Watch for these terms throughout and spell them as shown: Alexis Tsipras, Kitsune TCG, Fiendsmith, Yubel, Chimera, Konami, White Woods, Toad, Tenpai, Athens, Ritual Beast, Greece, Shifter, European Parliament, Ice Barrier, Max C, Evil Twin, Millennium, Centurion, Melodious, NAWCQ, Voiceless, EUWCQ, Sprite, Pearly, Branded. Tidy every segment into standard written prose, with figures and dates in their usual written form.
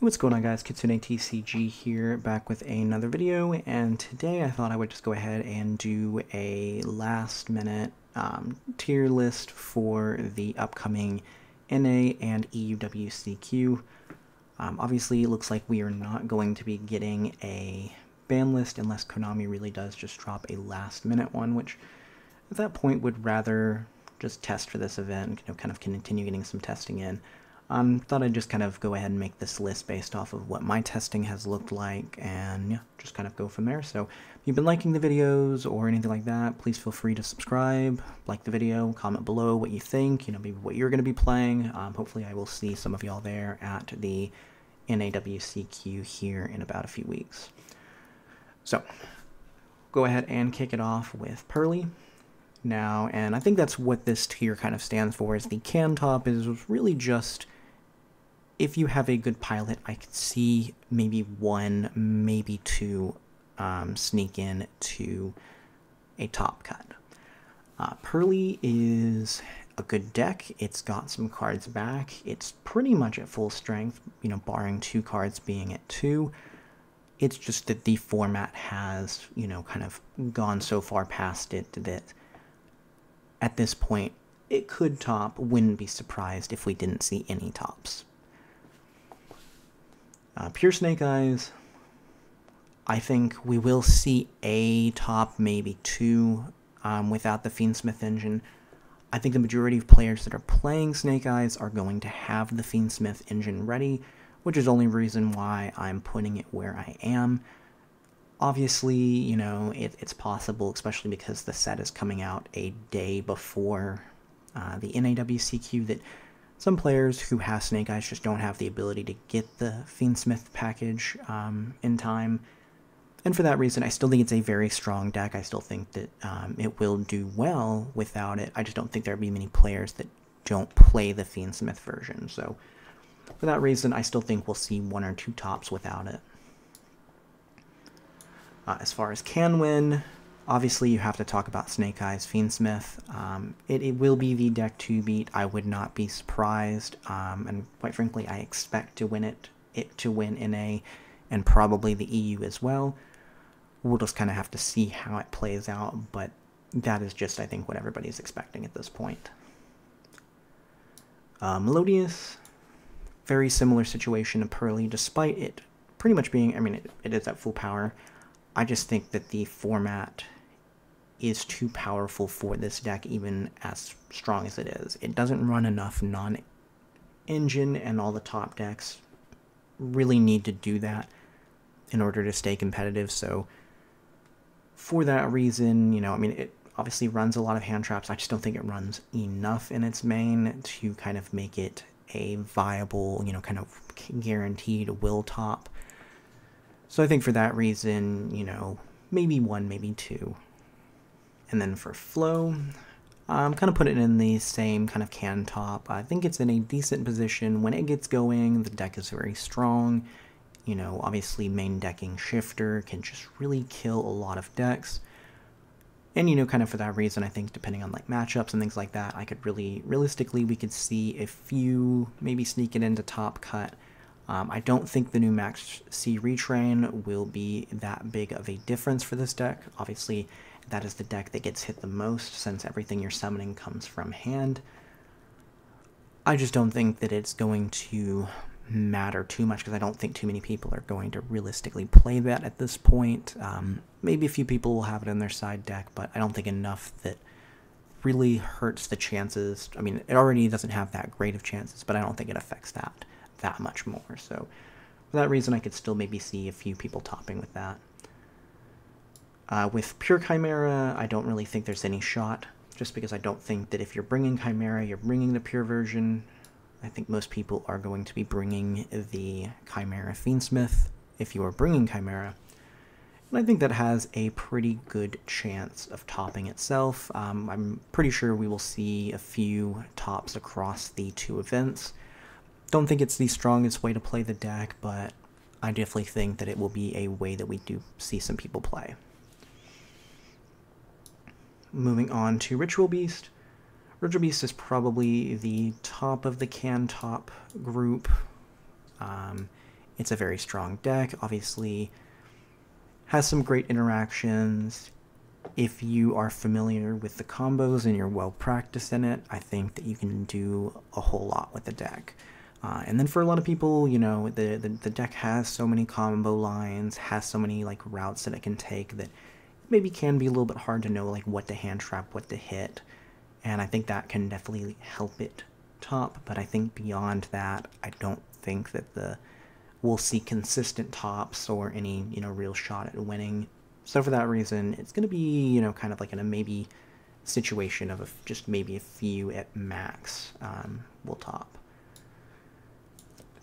What's going on, guys? Kitsune TCG here, back with another video, and today I thought I would just go ahead and do a last minute tier list for the upcoming NA and EUWCQ. Obviously it looks like we are not going to be getting a ban list unless Konami really does just drop a last minute one, which at that point would rather just test for this event, you know, kind of continue getting some testing in. Thought I'd just kind of go ahead and make this list based off of what my testing has looked like, and yeah, just kind of go from there. So if you've been liking the videos or anything like that, please feel free to subscribe, like the video, comment below what you think, you know, maybe what you're going to be playing. Hopefully I will see some of y'all there at the NAWCQ here in about a few weeks. So go ahead and kick it off with Pearly now, and I think that's what this tier kind of stands for, is the can top is really just, if you have a good pilot, I could see maybe one, maybe two sneak in to a top cut. Pearly is a good deck. It's got some cards back. It's pretty much at full strength, you know, barring two cards being at two. It's just that the format has, you know, kind of gone so far past it that at this point it could top. Wouldn't be surprised if we didn't see any tops. Pure Snake Eyes, I think we will see a top, maybe two, without the Fiendsmith engine. I think the majority of players that are playing Snake Eyes are going to have the Fiendsmith engine ready, which is the only reason why I'm putting it where I am. Obviously, you know, it's possible, especially because the set is coming out a day before the NAWCQ, that some players who have Snake Eyes just don't have the ability to get the Fiendsmith package in time. And for that reason, I still think it's a very strong deck. I still think that it will do well without it. I just don't think there will be many players that don't play the Fiendsmith version. So for that reason, I still think we'll see one or two tops without it. As far as can win, obviously you have to talk about Snake Eyes, Fiendsmith. It will be the deck to beat. I would not be surprised, and quite frankly, I expect to win it to win NA, and probably the EU as well. We'll just kind of have to see how it plays out, but that is just, I think, what everybody's expecting at this point. Melodious, very similar situation to Pearly, despite it pretty much being, I mean, it is at full power. I just think that the format is too powerful for this deck, even as strong as it is. It doesn't run enough non-engine, and all the top decks really need to do that in order to stay competitive. So for that reason, you know, I mean, it obviously runs a lot of hand traps. I just don't think it runs enough in its main to kind of make it a viable, you know, kind of guaranteed will top. So I think for that reason, you know, maybe one, maybe two. And then for flow, I'm kind of putting it in the same kind of can top. I think it's in a decent position. When it gets going, the deck is very strong. You know, obviously main decking Shifter can just really kill a lot of decks. And, you know, kind of for that reason, I think depending on like matchups and things like that, I could really, realistically, we could see a few, maybe sneak it into top cut. I don't think the new Max C retrain will be that big of a difference for this deck. Obviously, that is the deck that gets hit the most, since everything you're summoning comes from hand. I just don't think that it's going to matter too much, because I don't think too many people are going to realistically play that at this point. Maybe a few people will have it in their side deck, but I don't think enough that really hurts the chances. I mean, it already doesn't have that great of chances, but I don't think it affects that much more. So for that reason, I could still maybe see a few people topping with that. With pure Chimera, I don't really think there's any shot, just because I don't think that if you're bringing Chimera, you're bringing the pure version. I think most people are going to be bringing the Chimera Fiendsmith if you are bringing Chimera. And I think that has a pretty good chance of topping itself. I'm pretty sure we will see a few tops across the two events. Don't think it's the strongest way to play the deck, but I definitely think that it will be a way that we do see some people play. Moving on to Ritual Beast. Ritual Beast is probably the top of the can top group. It's a very strong deck, obviously has some great interactions. If you are familiar with the combos and you're well practiced in it, I think that you can do a whole lot with the deck. And then for a lot of people, you know, the deck has so many combo lines, has so many like routes that it can take that maybe can be a little bit hard to know like what to hand trap, what to hit. And I think that can definitely help it top. But I think beyond that, I don't think that we'll see consistent tops or any, you know, real shot at winning. So for that reason, it's going to be, you know, kind of like in a maybe situation of just maybe a few at max will top.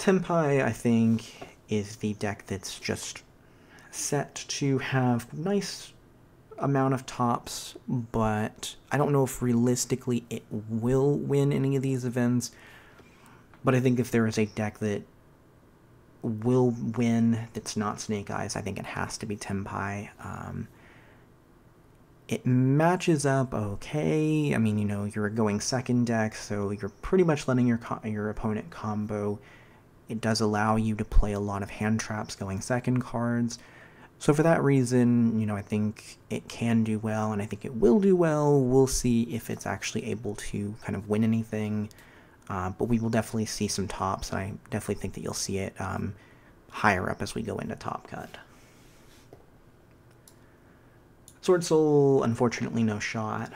Tenpai, I think, is the deck that's just set to have nice amount of tops, but I don't know if realistically it will win any of these events. But I think if there is a deck that will win that's not Snake Eyes, I think it has to be Tenpai. It matches up okay. I mean, you know, you're going second deck, so you're pretty much letting your opponent combo. It does allow you to play a lot of hand traps going second cards. So for that reason, you know, I think it can do well, and I think it will do well. We'll see if it's actually able to kind of win anything. But we will definitely see some tops, and I definitely think that you'll see it higher up as we go into Top Cut. Swordsoul, unfortunately no shot.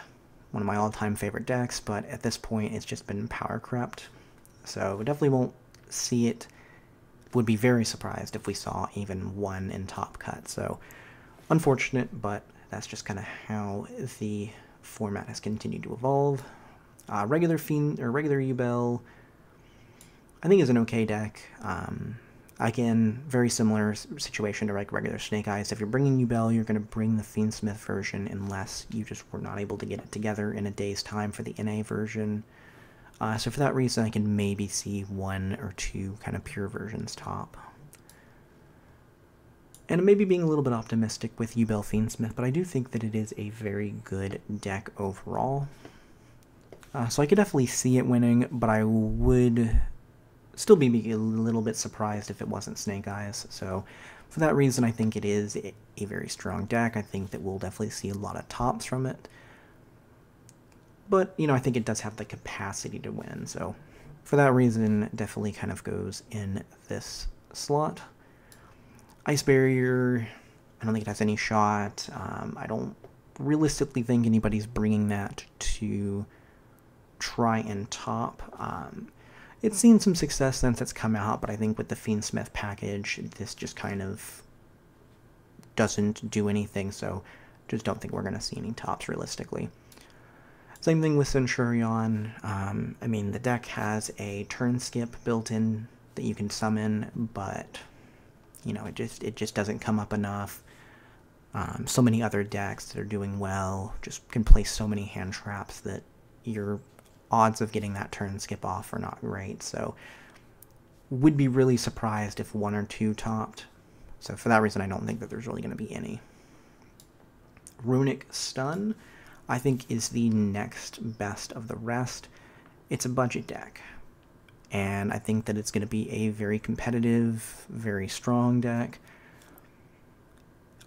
One of my all-time favorite decks, but at this point it's just been power crept. So we definitely won't see it. Would be very surprised if we saw even one in Top Cut. So unfortunate, but that's just kind of how the format has continued to evolve. Regular Fiend or regular Yubel, I think, is an okay deck. Again, very similar situation to like regular Snake Eyes. If you're bringing Yubel, you're going to bring the Fiendsmith version unless you just were not able to get it together in a day's time for the NA version. So for that reason, I can maybe see one or two kind of pure versions top. And maybe being a little bit optimistic with Yubel Fiendsmith, but I do think that it is a very good deck overall. So I could definitely see it winning, but I would still be a little bit surprised if it wasn't Snake Eyes. So for that reason, I think it is a very strong deck. I think that we'll definitely see a lot of tops from it. But, you know, I think it does have the capacity to win. So for that reason, definitely kind of goes in this slot. Ice Barrier, I don't think it has any shot. I don't realistically think anybody's bringing that to try and top. It's seen some success since it's come out, but I think with the Fiendsmith package, this just kind of doesn't do anything. So just don't think we're going to see any tops realistically. Same thing with Centurion. I mean, the deck has a turn skip built in that you can summon, but, you know, it just doesn't come up enough. So many other decks that are doing well just can place so many hand traps that your odds of getting that turn skip off are not great. So would be really surprised if one or two topped. So for that reason, I don't think that there's really going to be any. Runick Stun, I think, is the next best of the rest. It's a budget deck, and I think that it's going to be a very competitive, very strong deck.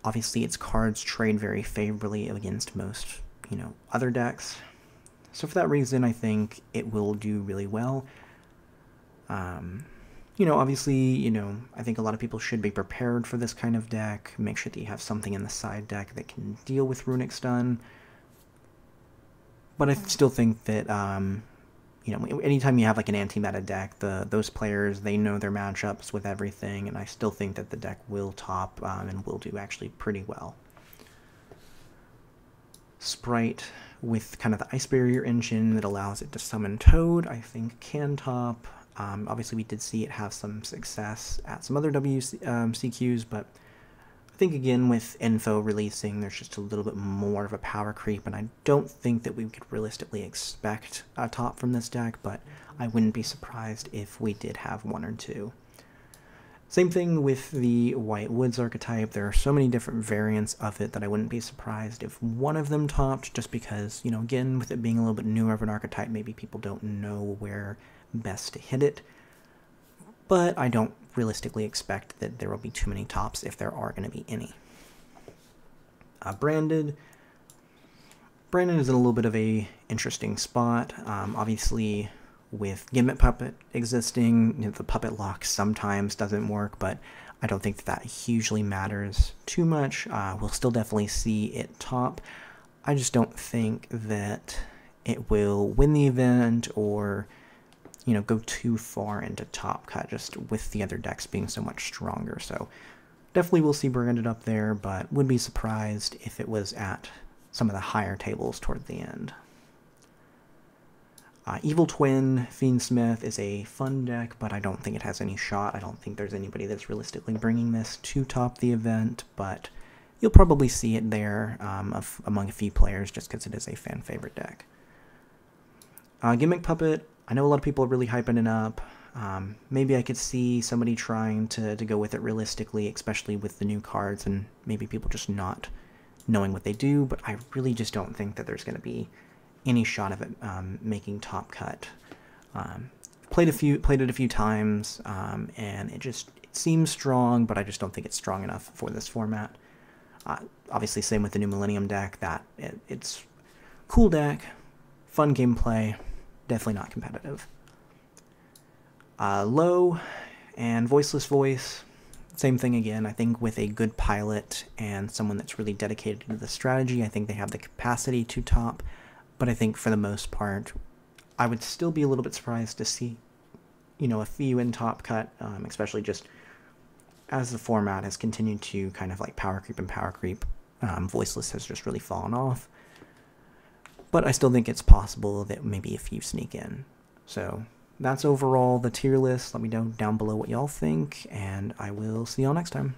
Obviously, its cards trade very favorably against most, you know, other decks. So for that reason, I think it will do really well. You know, obviously, you know, I think a lot of people should be prepared for this kind of deck. Make sure that you have something in the side deck that can deal with Runick Stun. But I still think that, you know, anytime you have like an anti-meta deck, those players, they know their matchups with everything, and I still think that the deck will top and will do actually pretty well. Sprite, with kind of the Ice Barrier engine that allows it to summon Toad, I think can top. Obviously, we did see it have some success at some other WCQs, but I think, again, with info releasing, there's just a little bit more of a power creep, and I don't think that we could realistically expect a top from this deck, but I wouldn't be surprised if we did have one or two. Same thing with the White Woods archetype. There are so many different variants of it that I wouldn't be surprised if one of them topped, just because, you know, again, with it being a little bit newer of an archetype, maybe people don't know where best to hit it. but I don't realistically expect that there will be too many tops if there are going to be any. Branded. Branded is in a little bit of a interesting spot. Obviously, with Gimmick Puppet existing, you know, the Puppet Lock sometimes doesn't work, but I don't think that hugely matters too much. We'll still definitely see it top. I just don't think that it will win the event or, you know, go too far into top cut just with the other decks being so much stronger. So definitely we'll see Branded up there, but would be surprised if it was at some of the higher tables toward the end. Evil Twin, Fiendsmith is a fun deck, but I don't think it has any shot. I don't think there's anybody that's realistically bringing this to top the event, but you'll probably see it there among a few players just because it is a fan favorite deck. Gimmick Puppet, I know a lot of people are really hyping it up. Maybe I could see somebody trying to go with it realistically, especially with the new cards and maybe people just not knowing what they do, but I really just don't think that there's going to be any shot of it making top cut. Played it a few times, and it seems strong, but I just don't think it's strong enough for this format. Obviously, same with the new Millennium deck. It's cool deck, fun gameplay, definitely not competitive. Low and Voiceless Voice, same thing again. I think with a good pilot and someone that's really dedicated to the strategy, I think they have the capacity to top. But I think for the most part, I would still be a little bit surprised to see, you know, a few in top cut, especially just as the format has continued to kind of like power creep. Voiceless has just really fallen off. But I still think it's possible that maybe a few sneak in. So that's overall the tier list. Let me know down below what y'all think, and I will see y'all next time.